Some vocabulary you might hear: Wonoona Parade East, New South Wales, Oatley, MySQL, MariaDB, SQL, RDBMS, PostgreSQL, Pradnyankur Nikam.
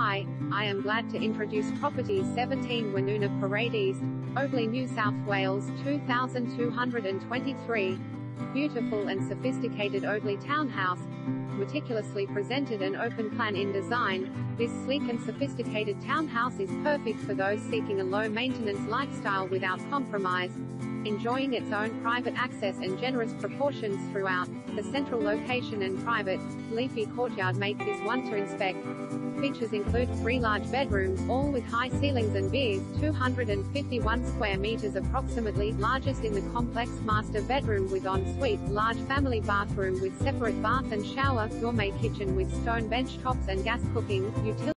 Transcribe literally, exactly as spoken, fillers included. Hi, I am glad to introduce Property seventeen Wonoona Parade East, Oatley, New South Wales two thousand two hundred twenty-three. Beautiful and sophisticated Oatley townhouse, meticulously presented and open plan in design, this sleek and sophisticated townhouse is perfect for those seeking a low-maintenance lifestyle without compromise, enjoying its own private access and generous proportions throughout. The central location and private, leafy courtyard make this one to inspect. Features include three large bedrooms, all with high ceilings and beers, two hundred fifty-one square meters approximately, largest in the complex, master bedroom with ensuite, large family bathroom with separate bath and shower, gourmet kitchen with stone bench tops and gas cooking, utilities.